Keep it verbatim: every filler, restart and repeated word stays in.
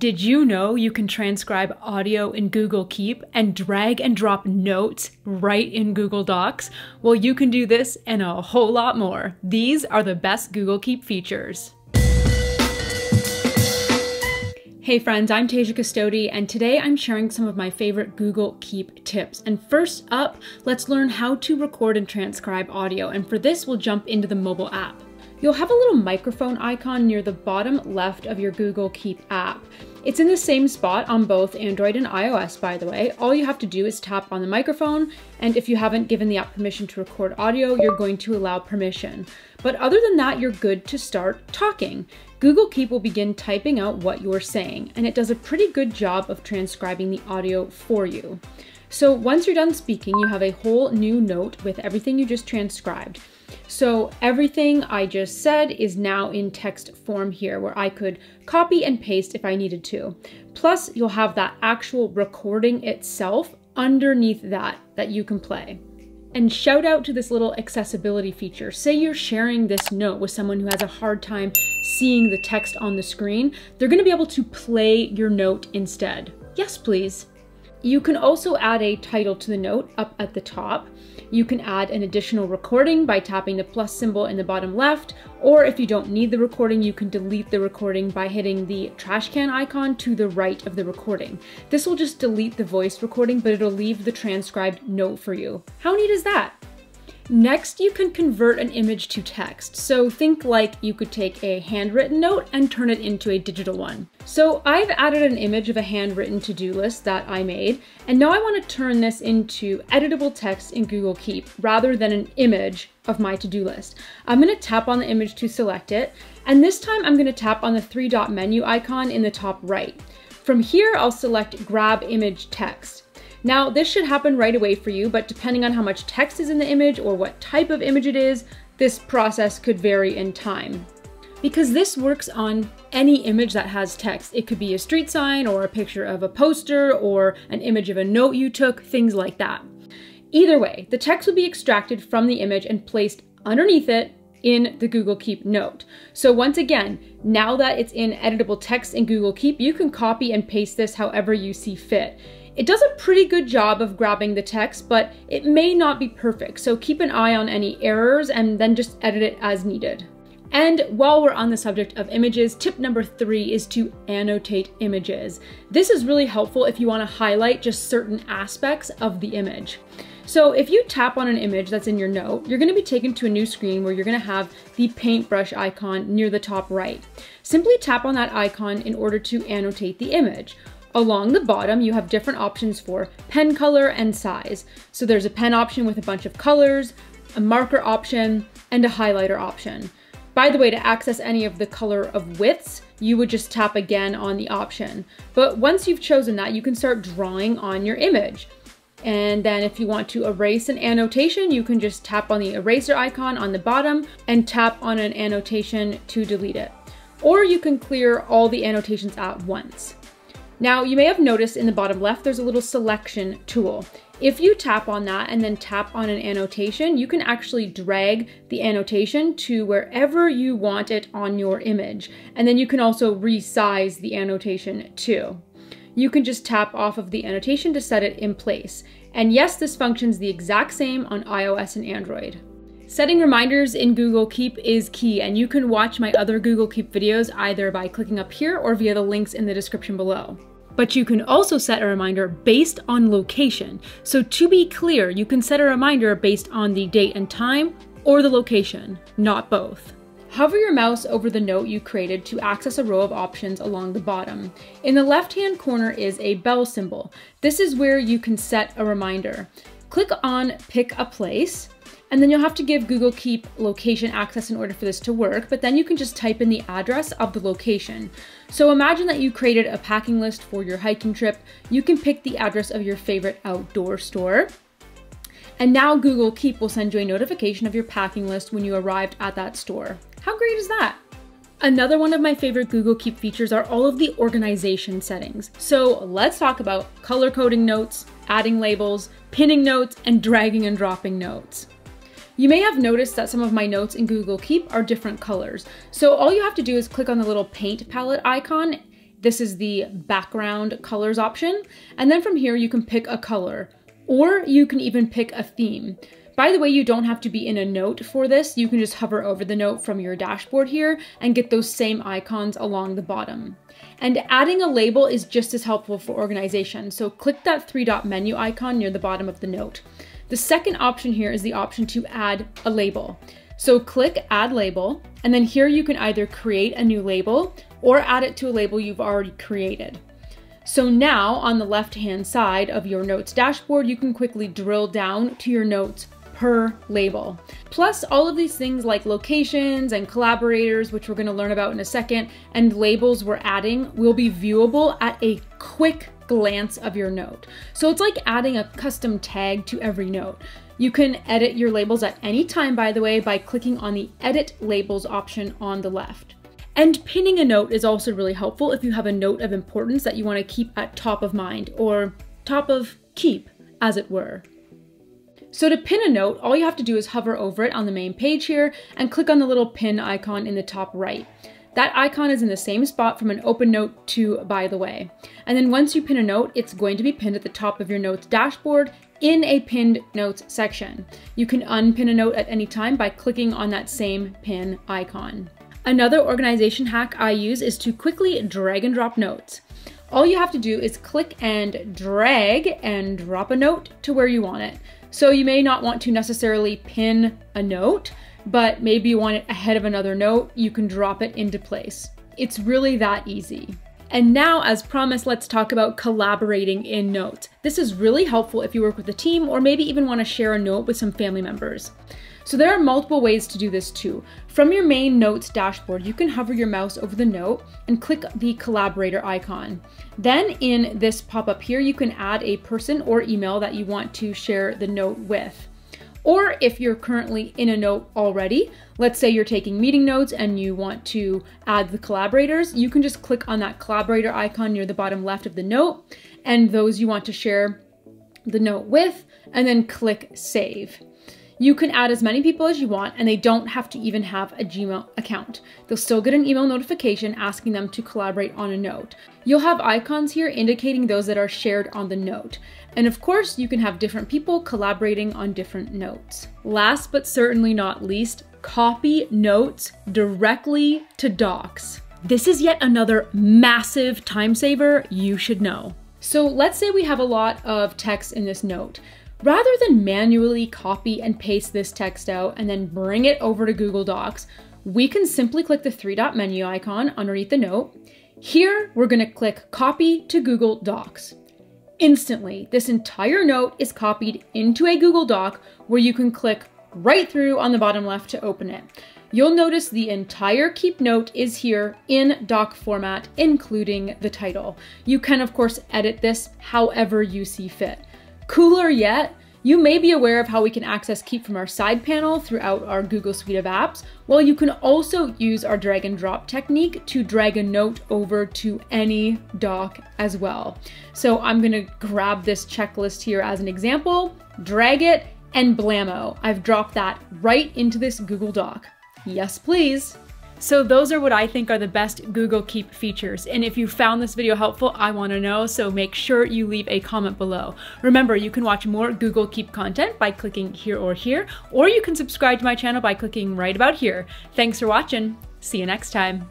Did you know you can transcribe audio in Google Keep and drag and drop notes right in Google Docs? Well, you can do this and a whole lot more. These are the best Google Keep features. Hey friends, I'm Tasia Custode, and today I'm sharing some of my favorite Google Keep tips. And first up, let's learn how to record and transcribe audio. And for this, we'll jump into the mobile app. You'll have a little microphone icon near the bottom left of your Google Keep app. It's in the same spot on both Android and iOS, by the way. All you have to do is tap on the microphone, and if you haven't given the app permission to record audio, you're going to allow permission. But other than that, you're good to start talking. Google Keep will begin typing out what you're saying, and it does a pretty good job of transcribing the audio for you. So once you're done speaking, you have a whole new note with everything you just transcribed. So everything I just said is now in text form here, where I could copy and paste if I needed to. Plus, you'll have that actual recording itself underneath that that you can play. And shout out to this little accessibility feature. Say you're sharing this note with someone who has a hard time seeing the text on the screen. They're going to be able to play your note instead. Yes, please. You can also add a title to the note up at the top. You can add an additional recording by tapping the plus symbol in the bottom left, or if you don't need the recording, you can delete the recording by hitting the trash can icon to the right of the recording. This will just delete the voice recording, but it'll leave the transcribed note for you. How neat is that? Next, you can convert an image to text. So think like you could take a handwritten note and turn it into a digital one. So I've added an image of a handwritten to-do list that I made, and now I want to turn this into editable text in Google Keep rather than an image of my to-do list. I'm going to tap on the image to select it, and this time I'm going to tap on the three-dot menu icon in the top right. From here, I'll select Grab Image Text. Now, this should happen right away for you, but depending on how much text is in the image or what type of image it is, this process could vary in time. Because this works on any image that has text. It could be a street sign or a picture of a poster or an image of a note you took, things like that. Either way, the text will be extracted from the image and placed underneath it in the Google Keep note. So once again, now that it's in editable text in Google Keep, you can copy and paste this however you see fit. It does a pretty good job of grabbing the text, but it may not be perfect, so keep an eye on any errors and then just edit it as needed. And while we're on the subject of images, tip number three is to annotate images. This is really helpful if you want to highlight just certain aspects of the image. So if you tap on an image that's in your note, you're going to be taken to a new screen where you're going to have the paintbrush icon near the top right. Simply tap on that icon in order to annotate the image. Along the bottom, you have different options for pen color and size. So there's a pen option with a bunch of colors, a marker option, and a highlighter option. By the way, to access any of the color of widths, you would just tap again on the option. But once you've chosen that, you can start drawing on your image. And then if you want to erase an annotation, you can just tap on the eraser icon on the bottom and tap on an annotation to delete it. Or you can clear all the annotations at once. Now, you may have noticed in the bottom left, there's a little selection tool. If you tap on that and then tap on an annotation, you can actually drag the annotation to wherever you want it on your image. And then you can also resize the annotation too. You can just tap off of the annotation to set it in place. And yes, this functions the exact same on iOS and Android. Setting reminders in Google Keep is key, and you can watch my other Google Keep videos either by clicking up here or via the links in the description below. But you can also set a reminder based on location. So to be clear, you can set a reminder based on the date and time or the location, not both. Hover your mouse over the note you created to access a row of options along the bottom. In the left-hand corner is a bell symbol. This is where you can set a reminder. Click on Pick a Place, and then you'll have to give Google Keep location access in order for this to work, but then you can just type in the address of the location. So imagine that you created a packing list for your hiking trip. You can pick the address of your favorite outdoor store. And now Google Keep will send you a notification of your packing list when you arrived at that store. How great is that? Another one of my favorite Google Keep features are all of the organization settings. So let's talk about color coding notes, adding labels, pinning notes, and dragging and dropping notes. You may have noticed that some of my notes in Google Keep are different colors. So all you have to do is click on the little paint palette icon This is the background colors option. And then from here, you can pick a color, or you can even pick a theme. By the way, you don't have to be in a note for this. You can just hover over the note from your dashboard here and get those same icons along the bottom. And adding a label is just as helpful for organization. So click that three dot menu icon near the bottom of the note. The second option here is the option to add a label. So click add label, and then here you can either create a new label or add it to a label you've already created. So now on the left-hand side of your notes dashboard, you can quickly drill down to your notes per label. Plus all of these things like locations and collaborators, which we're going to learn about in a second, and labels we're adding will be viewable at a quick glance of your note. So it's like adding a custom tag to every note. You can edit your labels at any time, by the way, by clicking on the Edit Labels option on the left. And pinning a note is also really helpful if you have a note of importance that you want to keep at top of mind, or top of keep, as it were. So to pin a note, all you have to do is hover over it on the main page here and click on the little pin icon in the top right. That icon is in the same spot from an open note to, by the way. And then once you pin a note, it's going to be pinned at the top of your notes dashboard in a pinned notes section. You can unpin a note at any time by clicking on that same pin icon. Another organization hack I use is to quickly drag and drop notes. All you have to do is click and drag and drop a note to where you want it. So you may not want to necessarily pin a note, but maybe you want it ahead of another note, you can drop it into place. It's really that easy. And now, as promised, let's talk about collaborating in notes. This is really helpful if you work with a team or maybe even want to share a note with some family members. So there are multiple ways to do this too. From your main notes dashboard, you can hover your mouse over the note and click the collaborator icon. Then in this pop-up here, you can add a person or email that you want to share the note with. Or if you're currently in a note already, let's say you're taking meeting notes and you want to add the collaborators, you can just click on that collaborator icon near the bottom left of the note and those you want to share the note with, and then click save. You can add as many people as you want, and they don't have to even have a Gmail account. They'll still get an email notification asking them to collaborate on a note. You'll have icons here indicating those that are shared on the note. And of course, you can have different people collaborating on different notes. Last but certainly not least, copy notes directly to Docs. This is yet another massive time saver you should know. So let's say we have a lot of text in this note. Rather than manually copy and paste this text out and then bring it over to Google Docs, we can simply click the three dot menu icon underneath the note. Here, we're gonna click Copy to Google Docs. Instantly, this entire note is copied into a Google Doc where you can click right through on the bottom left to open it. You'll notice the entire Keep note is here in doc format, including the title. You can, of course, edit this however you see fit. Cooler yet, you may be aware of how we can access Keep from our side panel throughout our Google suite of apps. Well, you can also use our drag and drop technique to drag a note over to any doc as well. So I'm gonna grab this checklist here as an example, drag it, and blammo, I've dropped that right into this Google Doc. Yes, please. So those are what I think are the best Google Keep features. And if you found this video helpful, I want to know, so make sure you leave a comment below. Remember, you can watch more Google Keep content by clicking here or here, or you can subscribe to my channel by clicking right about here. Thanks for watching. See you next time.